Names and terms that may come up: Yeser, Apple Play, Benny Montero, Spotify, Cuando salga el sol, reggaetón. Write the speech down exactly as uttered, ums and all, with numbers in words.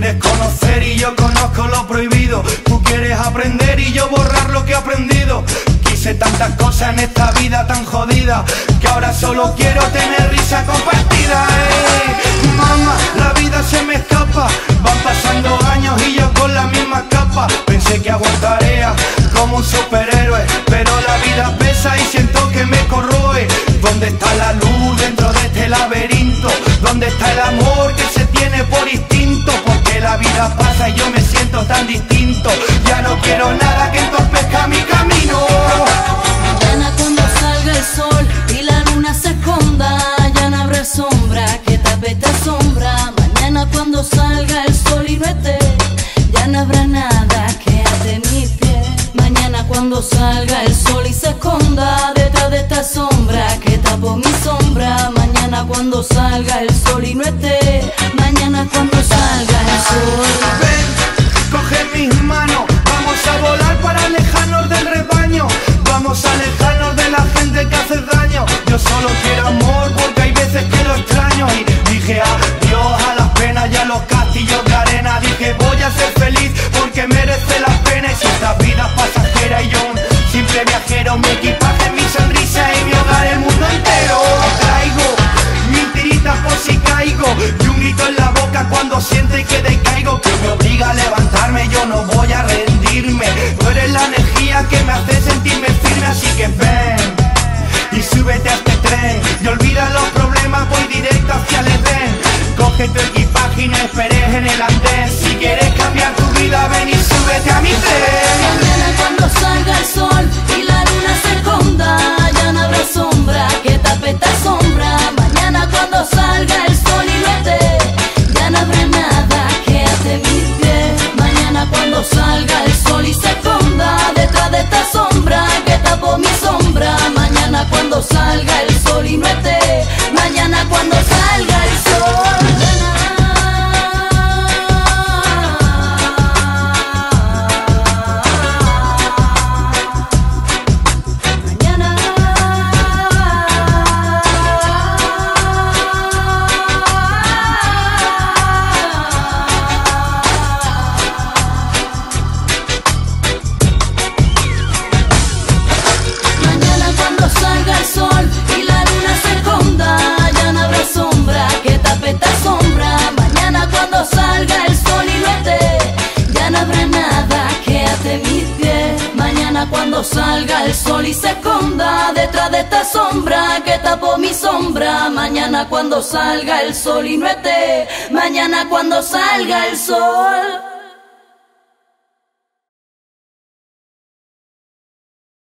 quieres conocer y yo conozco lo prohibido. Tú quieres aprender y yo borrar lo que he aprendido. Quise tantas cosas en esta vida tan jodida, que ahora solo quiero tener risa compartida. Hey, mamá, la vida se me escapa, van pasando años y yo con la misma capa. Pensé que aguantaría como un superhéroe, pero la vida pesa y siento que me corroe. ¿Dónde está la luz dentro de este laberinto? ¿Dónde está el amor que se tiene por instinto? Porque la vida pasa y yo me siento tan distinto. Ya no quiero nada que entorpezca mi camino. Mañana cuando salga el sol y la luna se esconda, ya no habrá sombra que tape esta sombra. Mañana cuando salga el sol y no esté, ya no habrá nada que ate mis pies. Mañana cuando salga el sol y se esconda, detrás de esta sombra que tapó mi sombra. Mañana cuando salga el sol y no esté, mañana cuando salga el sol. Ven, coge mis manos, vamos a volar para alejarnos del rebaño. Vamos a alejarnos de la gente que hace daño. Yo solo quiero amor porque hay veces que lo extraño. Y dije adiós a las penas y a los castillos de arena. Dije voy a ser feliz porque merece la pena. Y si esta vida es pasajera y yo un simple viajero, mi equipaje, mi sonrisa y mi hogar, el mundo entero. Traigo mi tirita por si caigo y un grito en la boca cuando siento que decaigo. Que me obliga a levantarme, yo no voy a rendirme. Tú eres la energía que me hace sentirme firme. Así que ven y súbete a este tren y olvida los problemas, voy directo hacia el Edén. Coge tu equipaje y no esperes en el andén. Si quieres cambiar tu vida, ven y súbete a mi tren. Mañana cuando salga el sol y la luna se esconda, ya no habrá sombra que tape esta sombra. Mañana cuando salga el sol y no esté, ya no habrá nada que ate mis pies. Mañana cuando salga el sol y se esconda, detrás de esta sombra que tapó mi sombra. Mañana cuando salga el sol y no esté, mañana cuando salga el sol. Mañana, mañana cuando salga el sol y la luna se esconda, ya no habrá sombra que tape esta sombra. Mañana cuando salga el sol y no esté, ya no habrá nada que ate mis pies. Mañana cuando salga el sol y se esconda, detrás de esta sombra que tapó mi sombra. Mañana cuando salga el sol y no esté, mañana cuando salga el sol.